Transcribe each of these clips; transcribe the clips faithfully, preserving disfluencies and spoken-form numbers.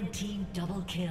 Red team double kill.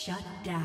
Shut down.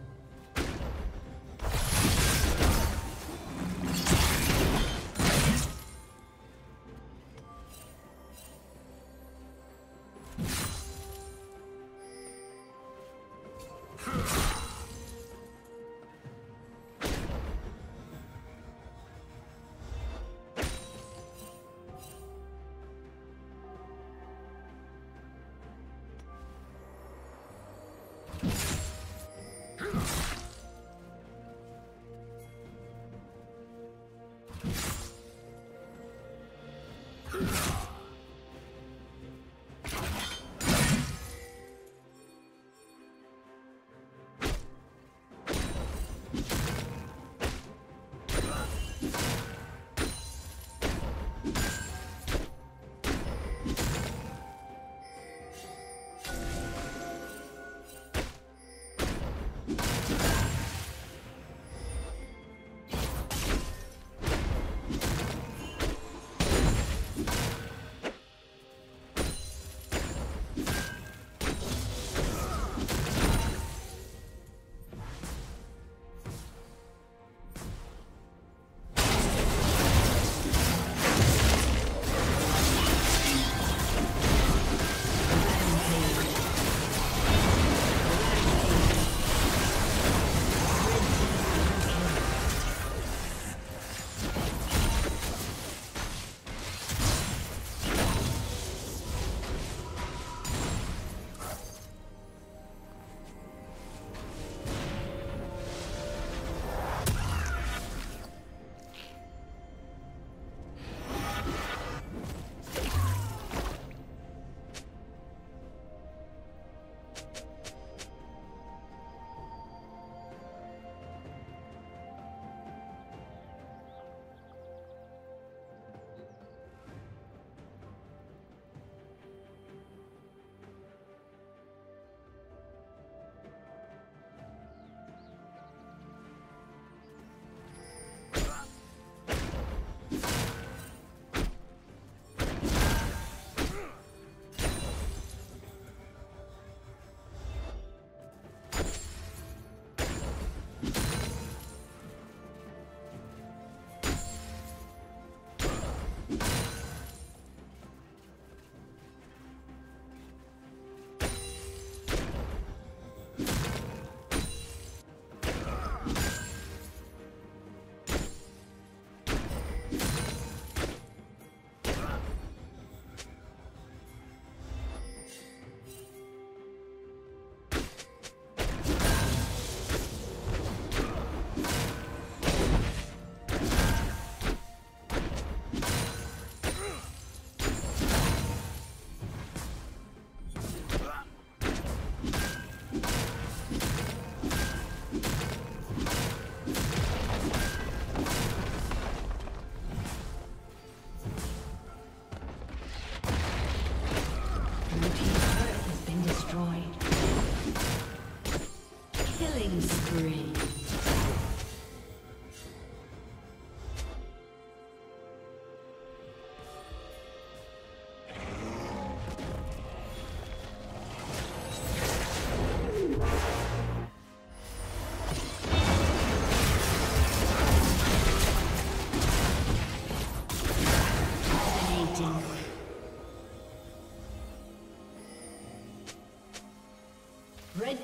Red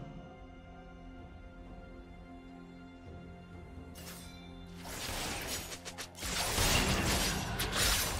Red team's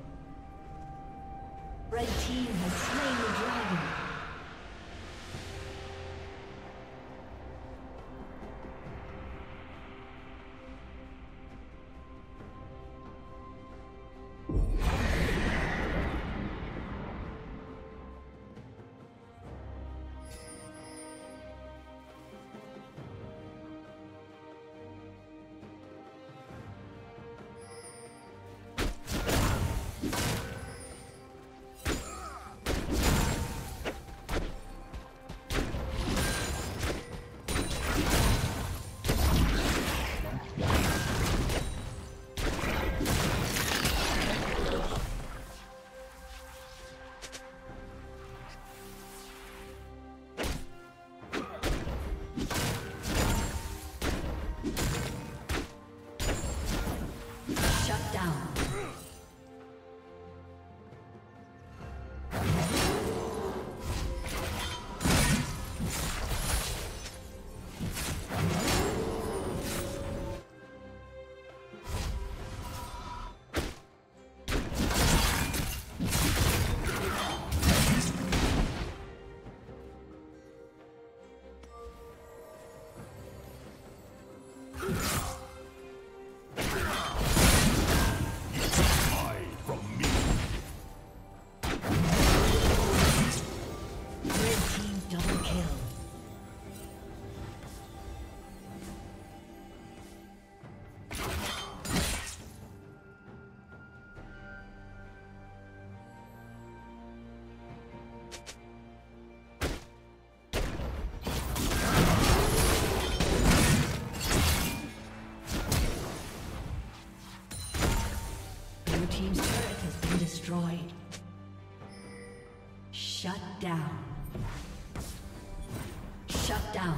Red team has slain the dragon. Destroyed. Shut down. Shut down.